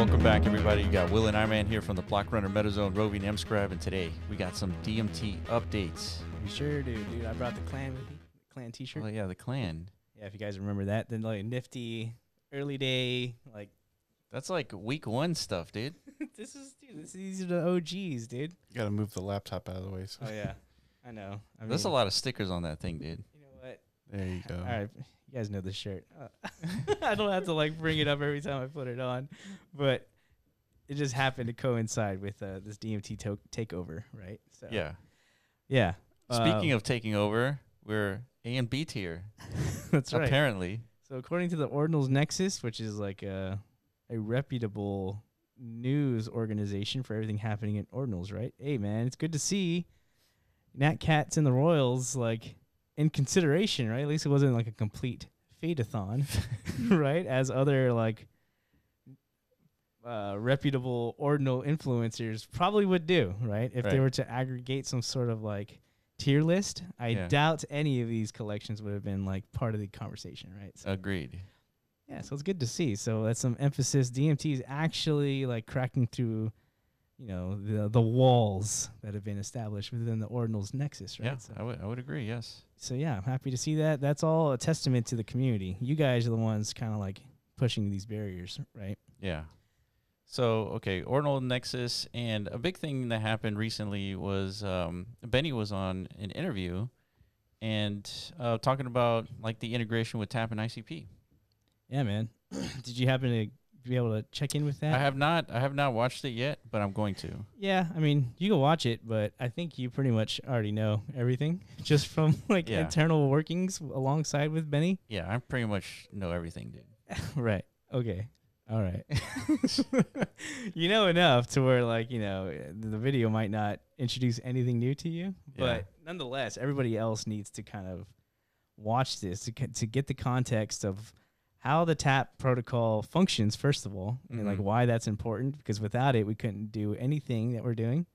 Welcome back, everybody. You got Will and Ironman here from the Blockrunner MetaZone, roving Mscribe, and today we got some DMT updates. We sure do, dude. I brought the clan with me, the clan t-shirt. Oh yeah, the clan. Yeah, if you guys remember that, then like nifty early day, like that's like week one stuff, dude. dude, these are the OGs, dude. You gotta move the laptop out of the way. So. Oh yeah, I know. I mean, there's a lot of stickers on that thing, dude. You know what? There you go. All right. You guys know this shirt. I don't have to like bring it up every time I put it on, but it just happened to coincide with this DMT takeover, right? So yeah, yeah. Speaking of taking over, we're A and B tier. That's right. Apparently. So according to the Ordinals Nexus, which is like a reputable news organization for everything happening in Ordinals, right? Hey man, it's good to see Nat Cats and the Royals like. In consideration, right? At least it wasn't like a complete fade-a-thon, right? As other like reputable ordinal influencers probably would do, right? If they were to aggregate some sort of like tier list, I doubt any of these collections would have been like part of the conversation, right? So agreed. Yeah, so it's good to see. So that's some emphasis. DMT is actually like cracking through, you know, the walls that have been established within the Ordinals Nexus, right? Yeah, so I would agree, yes. So, yeah, I'm happy to see that. That's all a testament to the community. You guys are the ones kind of like pushing these barriers, right? Yeah. So, okay, Ordinal Nexus. And a big thing that happened recently was Benny was on an interview and talking about like the integration with TAP and ICP. Yeah, man. Did you happen to be able to check in with that? I have not watched it yet, but I'm going to. Yeah, I mean, you can watch it, but I think you pretty much already know everything just from like internal workings alongside with Benny. Yeah, I pretty much know everything, dude. Right. Okay. All right. You know enough to where like, you know, the video might not introduce anything new to you, but nonetheless, everybody else needs to kind of watch this to get the context of how the TAP protocol functions, first of all, and like why that's important, because without it, we couldn't do anything that we're doing.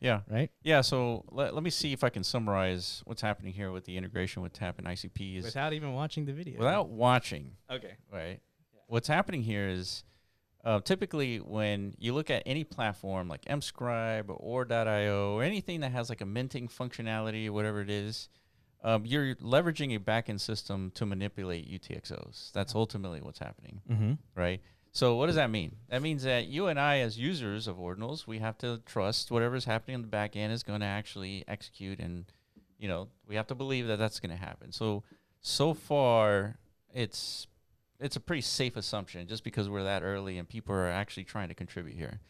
Yeah. Right? Yeah, so let me see if I can summarize what's happening here with the integration with TAP and ICPs. Without even watching the video. Without watching. Okay. Right. Yeah. What's happening here is typically when you look at any platform like Mscribe or Orr.io or anything that has like a minting functionality, whatever it is, you're leveraging a backend system to manipulate UTXOs. That's ultimately what's happening, right? So what does that mean? That means that you and I, as users of Ordinals, we have to trust whatever's happening on the back end is going to actually execute, and you know we have to believe that that's going to happen. So far, it's a pretty safe assumption just because we're that early and people are actually trying to contribute here.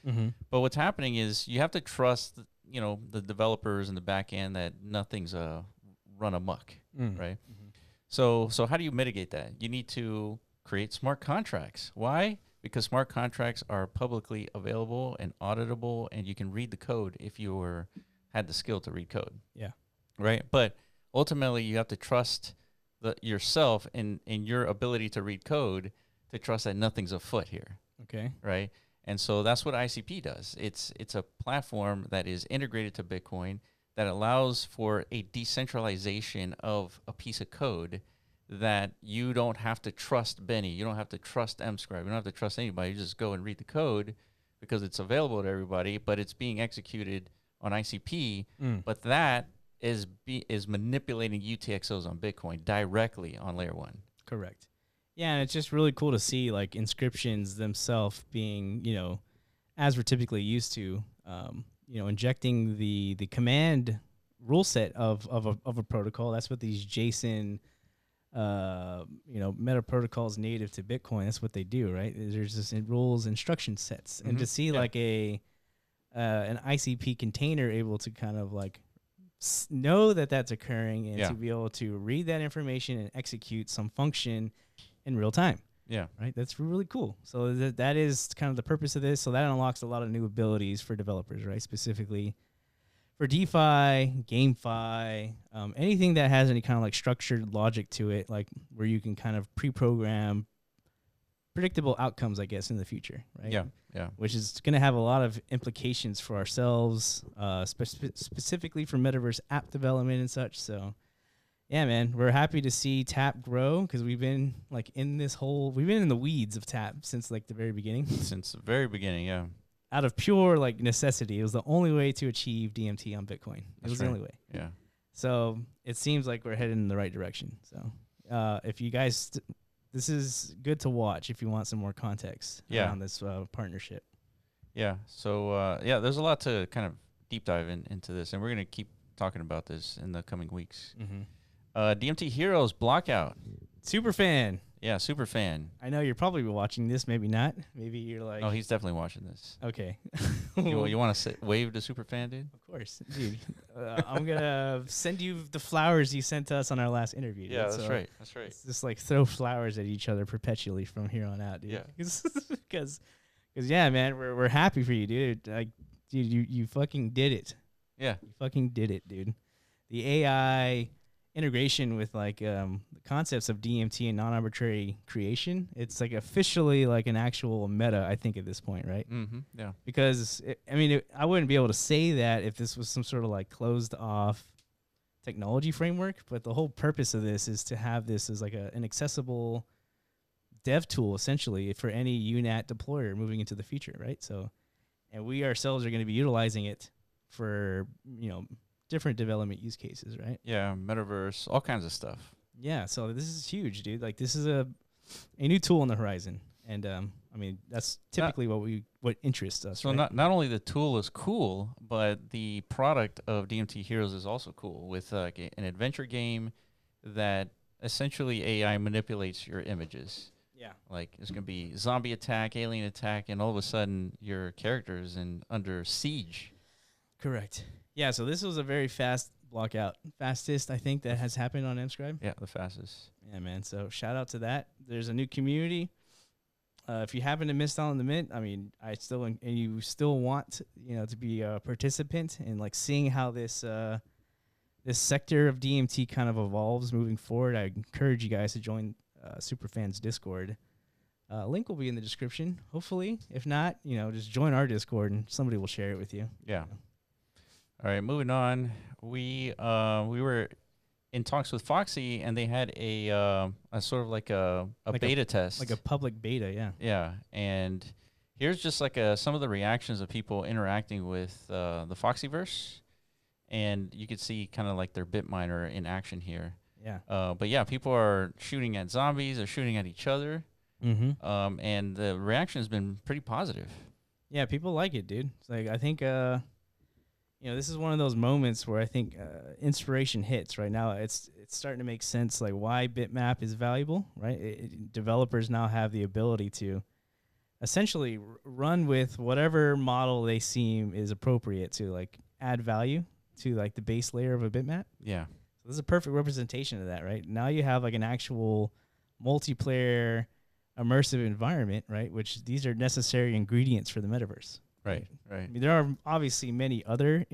But what's happening is you have to trust, you know, the developers and the back end that nothing's run amok, right? So how do you mitigate that? You need to create smart contracts. Why? Because smart contracts are publicly available and auditable, and you can read the code if you had the skill to read code. Yeah. Right? But ultimately, you have to trust yourself and your ability to read code to trust that nothing's afoot here. Okay. Right? And so that's what ICP does. It's a platform that is integrated to Bitcoin that allows for a decentralization of a piece of code that you don't have to trust Benny, you don't have to trust Mscribe, you don't have to trust anybody. You just go and read the code because it's available to everybody, but it's being executed on ICP. But that is manipulating UTXOs on Bitcoin directly on layer one. Correct. Yeah, and it's just really cool to see like inscriptions themselves being, you know, as we're typically used to, you know, injecting the command rule set of a protocol. That's what these JSON, you know, meta protocols native to Bitcoin. That's what they do, right? There's this rules instruction sets, and to see like an ICP container able to kind of like know that that's occurring and to be able to read that information and execute some function in real time. Yeah. Right. That's really cool. So that is kind of the purpose of this. So that unlocks a lot of new abilities for developers, right? Specifically for DeFi, GameFi, anything that has any kind of like structured logic to it, like where you can kind of pre-program predictable outcomes, I guess, in the future, right? Yeah. Yeah. Which is going to have a lot of implications for ourselves, specifically for metaverse app development and such. So yeah, man, we're happy to see TAP grow because we've been like in this whole, we've been in the weeds of TAP since like the very beginning. Since the very beginning, yeah. Out of pure like necessity. It was the only way to achieve DMT on Bitcoin. That's right. It was the only way. Yeah. So it seems like we're headed in the right direction. So if you guys, this is good to watch if you want some more context around this partnership. Yeah. So yeah, there's a lot to kind of deep dive into this, and we're going to keep talking about this in the coming weeks. Mm-hmm. DMT Heroes Blockout. Superfan. Yeah, Superfan. I know you're probably watching this, maybe not. Maybe you're like... Oh, he's definitely watching this. Okay. you want to wave to Superfan, dude? Of course. Dude, I'm going to send you the flowers you sent to us on our last interview. Dude. Yeah, that's right. That's right. It's just like throw flowers at each other perpetually from here on out, dude. Yeah. Because, yeah, man, we're happy for you, dude. Like, dude, you fucking did it. Yeah. You fucking did it, dude. The AI... integration with like the concepts of DMT and non-arbitrary creation, it's like officially like an actual meta, I think, at this point, right? Mm-hmm, yeah. Because, I wouldn't be able to say that if this was some sort of like closed off technology framework, but the whole purpose of this is to have this as like an accessible dev tool, essentially, for any UNAT deployer moving into the future, right? So, and we ourselves are going to be utilizing it for, you know, different development use cases, right? Yeah, metaverse, all kinds of stuff. Yeah, so this is huge, dude. Like, this is a new tool on the horizon, and that's typically what interests us. So, right? not only the tool is cool, but the product of DMT Heroes is also cool, with an adventure game that essentially AI manipulates your images. Yeah, like it's gonna be zombie attack, alien attack, and all of a sudden your character is under siege. Correct. Yeah, so this was a very fast blockout. Fastest, I think, that has happened on Mscribe. Yeah, the fastest. Yeah, man. So shout out to that. There's a new community. If you happen to miss out on the mint, you still want, to be a participant and like seeing how this sector of DMT kind of evolves moving forward, I encourage you guys to join Superfan's Discord. Link will be in the description, hopefully. If not, just join our Discord and somebody will share it with you. Yeah. All right, moving on. We were in talks with Foxy, and they had a sort of like a like beta test, like a public beta, yeah. Yeah, and here's just like some of the reactions of people interacting with the Foxyverse, and you could see kind of like their BitMiner in action here. Yeah. But yeah, people are shooting at zombies, they're shooting at each other, and the reaction has been pretty positive. Yeah, people like it, dude. It's like I think. This is one of those moments where I think inspiration hits right now. It's starting to make sense, like why Bitmap is valuable, right? Developers now have the ability to essentially run with whatever model they seem is appropriate to like add value to like the base layer of a Bitmap. Yeah. So this is a perfect representation of that, right? Now you have like an actual multiplayer immersive environment, right? Which these are necessary ingredients for the metaverse. Right, right. I mean, there are obviously many other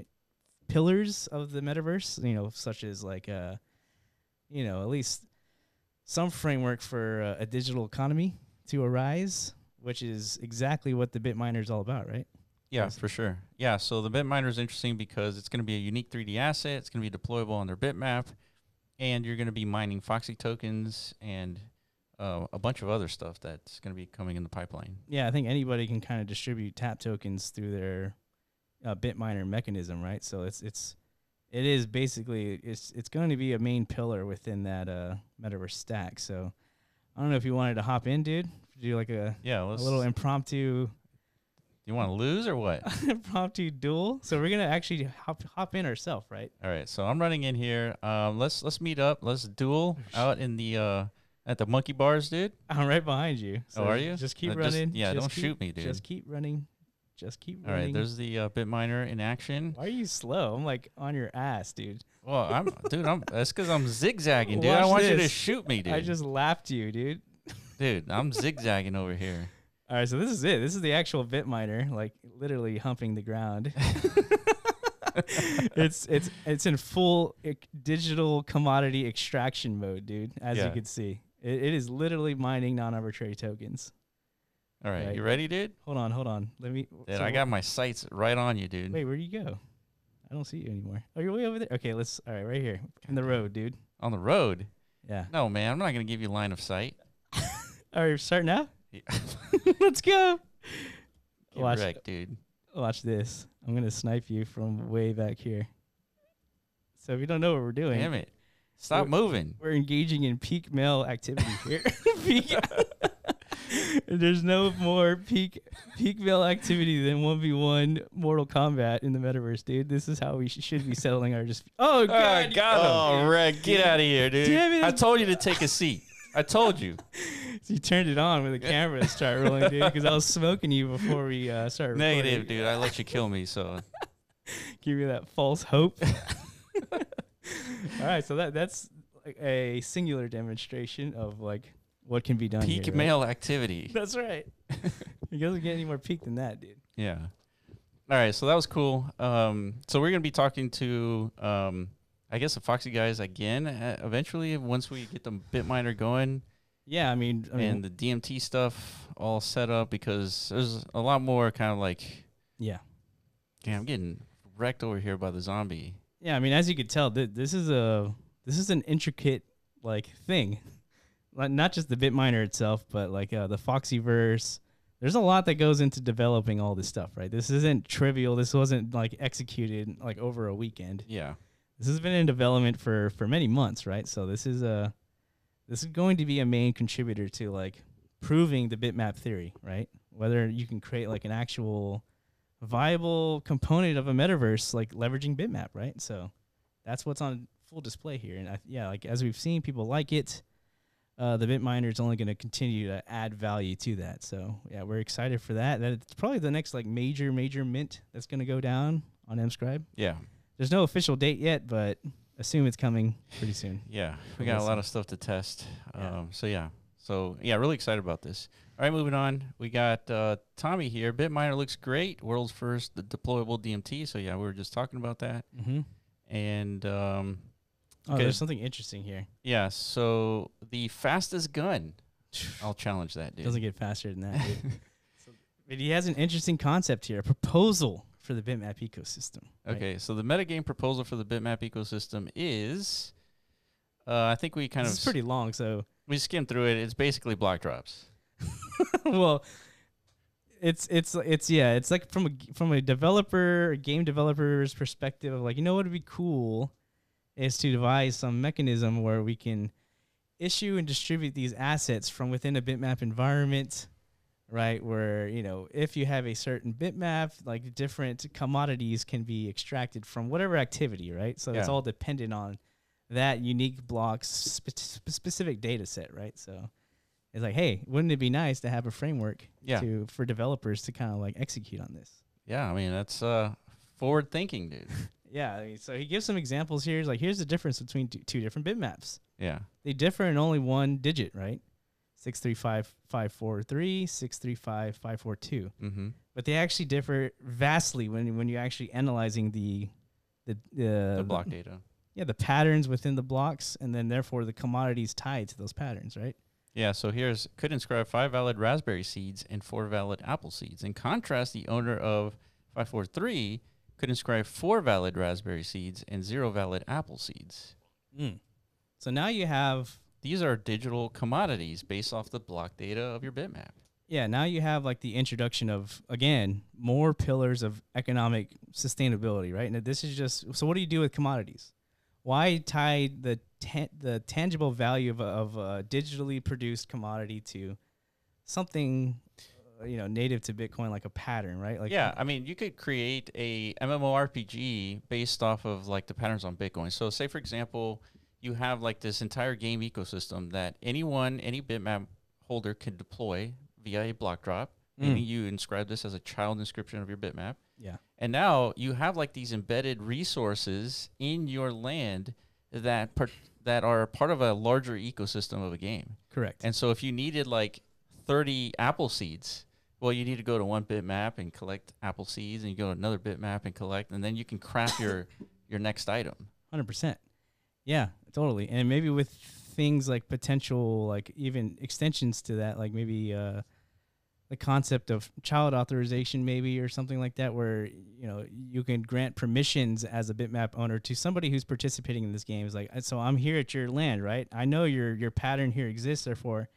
pillars of the metaverse, such as like, at least some framework for a digital economy to arise, which is exactly what the BitMiner is all about, right? Yeah, for sure. Yeah, so the BitMiner is interesting because it's going to be a unique 3D asset. It's going to be deployable on their bitmap, and you're going to be mining Foxy tokens and... a bunch of other stuff that's going to be coming in the pipeline. Yeah, I think anybody can kind of distribute TAP tokens through their BitMiner mechanism, right? So it is basically going to be a main pillar within that metaverse stack. So I don't know if you wanted to hop in, dude, do like a little impromptu. You want to lose or what? Impromptu duel. So we're gonna actually hop in ourselves, right? All right. So I'm running in here. Let's meet up. Let's duel out in the. At the monkey bars, dude? I'm right behind you. So oh, are you? Just keep running. Just, yeah, just don't shoot me, dude. Just keep running. Just keep running. All right, there's the BitMiner in action. Why are you slow? I'm like on your ass, dude. Well, I'm, dude, that's because I'm zigzagging, dude. I want you to shoot me, dude. I just laughed you, dude. Dude, I'm zigzagging over here. All right, so this is it. This is the actual BitMiner, like literally humping the ground. it's in full digital commodity extraction mode, dude, as you can see. It is literally mining non-arbitrary tokens. All right, you ready, dude? Hold on. Let me. Dude, I got my sights right on you, dude. Wait, where'd you go? I don't see you anymore. Oh, you're way over there. Okay, let's. All right, right here in the road, dude. on the road. Yeah. No, man, I'm not going to give you line of sight. Are you starting now? Yeah. Let's go. Get wrecked, dude. Watch this. I'm going to snipe you from way back here. So if you don't know what we're doing. Damn it. Stop moving. We're engaging in peak male activity here. Peak. There's no more peak male activity than 1v1 Mortal Kombat in the metaverse, dude. This is how we should be settling our just. Oh, God. Got him. Oh, Rick, get out of here, dude. Damn it, I told you to take a seat. I told you. So you turned it on with the camera to start rolling, dude, because I was smoking you before we started recording. Negative, dude. I let you kill me, so. Give you that false hope. All right, so that's like a singular demonstration of like what can be done. Peak here, male activity. That's right. It doesn't get any more peak than that, dude. Yeah. All right, so that was cool. So we're gonna be talking to I guess the Foxy guys again eventually once we get the BitMiner going. Yeah, I mean the DMT stuff all set up because there's a lot more kind of like. Yeah. Damn, I'm getting wrecked over here by the zombie. Yeah, I mean, as you could tell, this is an intricate like thing, like, not just the BitMiner itself, but like the Foxyverse. There's a lot that goes into developing all this stuff, right? This isn't trivial. This wasn't like executed like over a weekend. Yeah, this has been in development for many months, right? So this is going to be a main contributor to like proving the bitmap theory, right? Whether you can create like an actual viable component of a metaverse, like leveraging bitmap, right? So that's what's on full display here. And yeah, like as we've seen, people like it. The BitMiner is only going to continue to add value to that. So yeah, we're excited for that. It's probably the next like major mint that's going to go down on Mscribe. Yeah. There's no official date yet, but assume it's coming pretty soon. Yeah. We got a lot of stuff to test. Yeah. So yeah, really excited about this. All right, moving on. We got Tommy here. BitMiner looks great. World's first deployable DMT. So yeah, we were just talking about that. Mm-hmm. And oh, there's something interesting here. Yeah. So the fastest gun. I'll challenge that, dude. Doesn't get faster than that, dude. But he has an interesting concept here. A proposal for the bitmap ecosystem. Right? Okay. So the metagame proposal for the bitmap ecosystem is, I think we kind of. It's pretty long, so we skimmed through it. It's basically block drops. Well, it's like from a developer, a game developer's perspective of like, you know what would be cool is to devise some mechanism where we can issue and distribute these assets from within a bitmap environment, right? Where, you know, if you have a certain bitmap, like different commodities can be extracted from whatever activity, right? So yeah, it's all dependent on that unique block's specific data set, right? So it's like, hey, wouldn't it be nice to have a framework for developers to kind of like execute on this? Yeah, I mean, that's forward thinking, dude. Yeah, I mean, so he gives some examples here. He's like, here's the difference between two different bitmaps. Yeah. They differ in only one digit, right? 635543, 635542. Mm-hmm. But they actually differ vastly when you're actually analyzing the block data. Yeah, the patterns within the blocks, and then therefore the commodities tied to those patterns, right? Yeah, so here's, could inscribe 5 valid raspberry seeds and 4 valid apple seeds. In contrast, the owner of 543 could inscribe 4 valid raspberry seeds and 0 valid apple seeds. Mm. So now you have... These are digital commodities based off the block data of your bitmap. Yeah, now you have like the introduction of, again, more pillars of economic sustainability, right? And this is just, so what do you do with commodities? Why tie the tangible value of a digitally produced commodity to something, you know, native to Bitcoin, like a pattern, right? Like, yeah, I mean, you could create a MMORPG based off of like the patterns on Bitcoin. So say, for example, you have like this entire game ecosystem that any bitmap holder can deploy via a block drop. Mm. Maybe you inscribe this as a child inscription of your bitmap. Yeah. And now you have like these embedded resources in your land that are part of a larger ecosystem of a game. Correct. And so if you needed like 30 apple seeds, well, you need to go to one bitmap and collect apple seeds, and you go to another bitmap and collect, and then you can craft your next item. 100%. Yeah, totally. And maybe with things like potential, like even extensions to that, like maybe the concept of child authorization maybe or something like that, where, you know, you can grant permissions as a Bitmap owner to somebody who's participating in this game. Is like, so I'm here at your land, right? I know your pattern here exists, therefore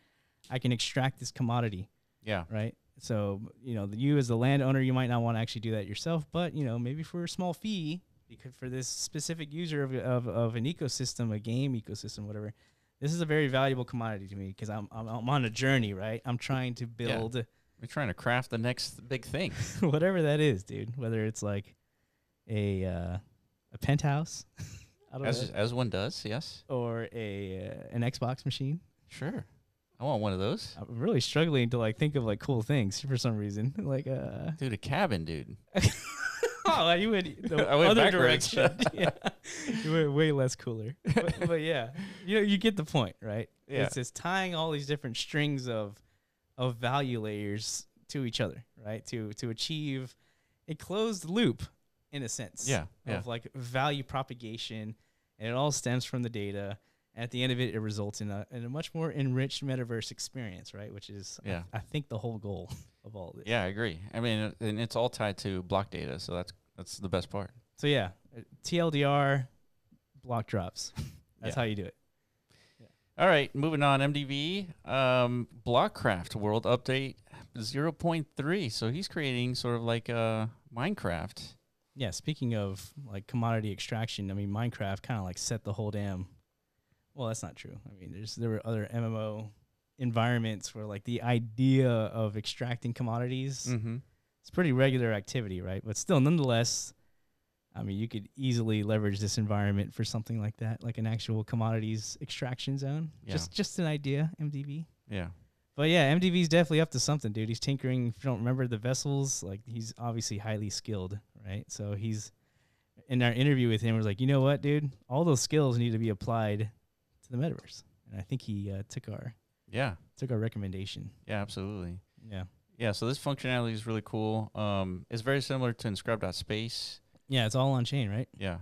I can extract this commodity. Yeah. Right. So, you know, you as the landowner, you might not want to actually do that yourself, but, you know, maybe for a small fee, because for this specific user of an ecosystem, a game ecosystem, whatever, this is a very valuable commodity to me because I'm on a journey, right? I'm trying to build. Yeah. We're trying to craft the next big thing. Whatever that is, dude. Whether it's like a penthouse. I don't know. As one does, yes. Or an Xbox machine. Sure. I want one of those. I'm really struggling to like think of like cool things for some reason. Like dude, a cabin, dude. Oh, you went the other direction. Yeah. You went way less cooler. But yeah, you know, you get the point, right? Yeah. It's just tying all these different strings of value layers to each other, right? To achieve a closed loop, in a sense, of like value propagation, and it all stems from the data. At the end of it, it results in a much more enriched metaverse experience, right? Which is, I think, the whole goal of all of this. Yeah, I agree. I mean, and it's all tied to block data, so that's the best part. So yeah, TLDR, block drops. That's how you do it. Yeah. All right, moving on. MDV, Blockcraft World Update 0.3. So he's creating sort of like Minecraft. Yeah. Speaking of like commodity extraction, I mean, Minecraft kind of like set the whole damn. Well, that's not true. I mean, there were other MMO environments where like the idea of extracting commodities, it's pretty regular activity, right? But still, nonetheless, I mean, you could easily leverage this environment for something like that, like an actual commodities extraction zone. Yeah. Just an idea, MDV. Yeah. But yeah, MDV's definitely up to something, dude. He's tinkering. If you don't remember the vessels, like he's obviously highly skilled, right? So he's in our interview with him was like, you know what, dude? All those skills need to be applied the metaverse, and I think he took our recommendation. Yeah, absolutely. Yeah, yeah. So this functionality is really cool. It's very similar to Mscribe.space. Yeah, it's all on chain, right? Yeah,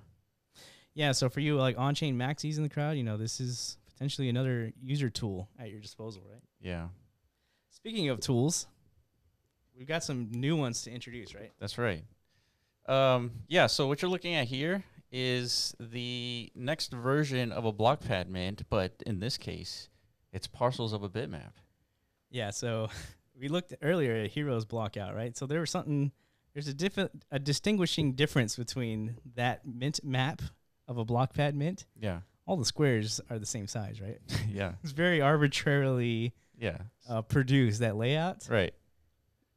yeah. So for you like on chain maxis in the crowd, you know, this is potentially another user tool at your disposal, right? Yeah. Speaking of tools, we've got some new ones to introduce, right? That's right. Yeah. So what you're looking at here is the next version of a blockpad mint, but in this case, it's parcels of a bitmap. Yeah, so we looked earlier at Heroes Blockout, right? So there was something, there's a distinguishing difference between that mint map of a blockpad mint. Yeah. All the squares are the same size, right? Yeah. It's very arbitrarily produced, that layout. Right.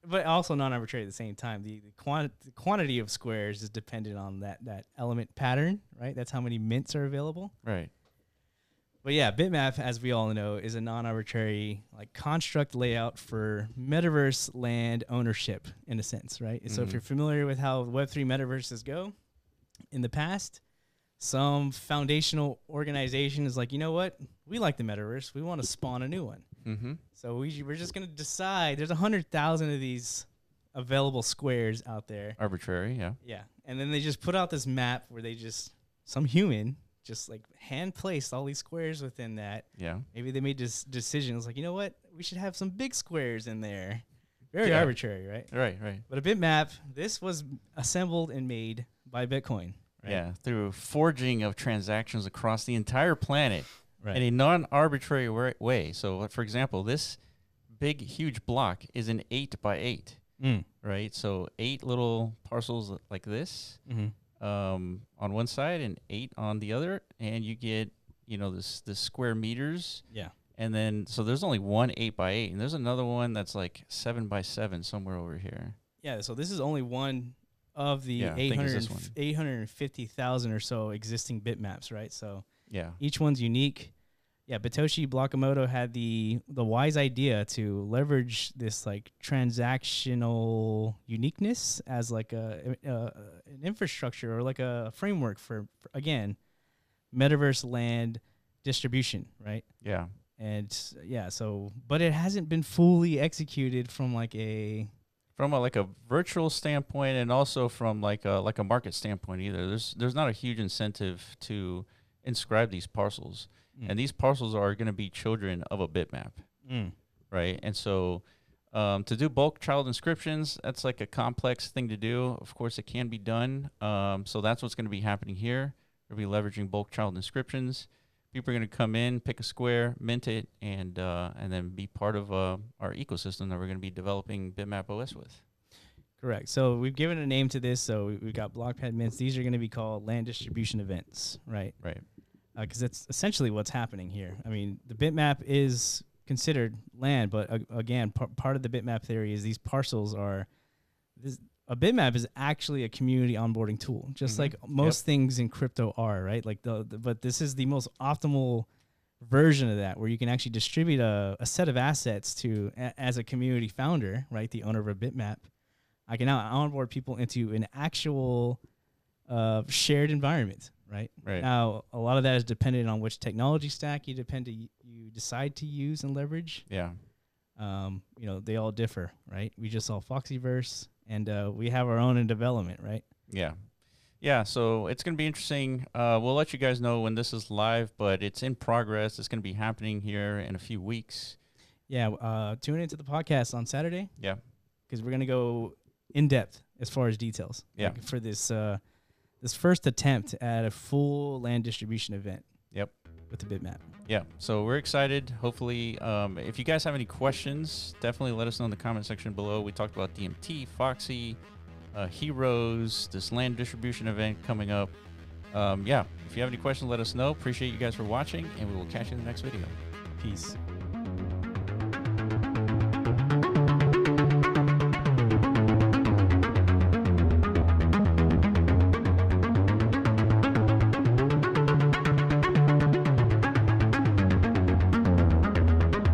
But also non-arbitrary at the same time. The quantity of squares is dependent on that element pattern, right? That's how many mints are available. Right. But yeah, bitmap, as we all know, is a non-arbitrary like construct layout for metaverse land ownership, in a sense, right? Mm-hmm. So if you're familiar with how Web3 metaverses go, in the past, some foundational organization is like, you know what? We like the metaverse. We want to spawn a new one. Mm-hmm. So we're just going to decide. There's 100,000 of these available squares out there. Arbitrary, yeah. Yeah. And then they just put out this map where they just, some human, just like hand-placed all these squares within that. Yeah. Maybe they made this decision. It was like, you know what? We should have some big squares in there. Very arbitrary, right? Right, right. But a bitmap, this was assembled and made by Bitcoin. Right? Yeah, through forging of transactions across the entire planet. Right. In a non-arbitrary way. So, for example, this big, huge block is an 8 by 8, right? So 8 little parcels like this on one side and 8 on the other, and you get, you know, this square meters. Yeah. And then, so there's only one 8 by 8, and there's another one that's like 7 by 7 somewhere over here. Yeah. So this is only one of the 850,000 or so existing bitmaps, right? So. Yeah. Each one's unique. Yeah, Batoshi Blockamoto had the wise idea to leverage this like transactional uniqueness as like an infrastructure or like a framework for again metaverse land distribution, right? Yeah. And yeah, so but it hasn't been fully executed from a virtual standpoint, and also from like a market standpoint either. There's not a huge incentive to inscribe these parcels, and these parcels are going to be children of a bitmap, right? And so To do bulk child inscriptions, that's like a complex thing to do. Of course, it can be done. So that's what's going to be happening here. We'll be leveraging bulk child inscriptions. People are going to come in, pick a square, mint it, and then be part of our ecosystem that we're going to be developing Bitmap OS with. Correct. So we've given a name to this. So we've got blockpad mints. These are going to be called land distribution events, right? Right. Because that's essentially what's happening here. I mean, the bitmap is considered land, but again, part of the bitmap theory is these parcels are... A bitmap is actually a community onboarding tool, just like most things in crypto are, right? Like but this is the most optimal version of that, where you can actually distribute a set of assets to, as a community founder, right? The owner of a bitmap. I can now onboard people into an actual shared environment, right? Right. Now, a lot of that is dependent on which technology stack you decide to use and leverage. Yeah. You know, they all differ, right? We just saw Foxyverse, and we have our own in development, right? Yeah. Yeah, so it's going to be interesting. We'll let you guys know when this is live, but it's in progress. It's going to be happening here in a few weeks. Yeah, tune into the podcast on Saturday. Yeah. Because we're going to go in depth as far as details. Yeah. Like for this this first attempt at a full land distribution event. Yep. With the bitmap. Yeah. So we're excited. Hopefully, if you guys have any questions, definitely let us know in the comment section below. We talked about DMT, Foxy, Heroes, this land distribution event coming up. Yeah. If you have any questions, let us know. Appreciate you guys for watching, and we will catch you in the next video. Peace.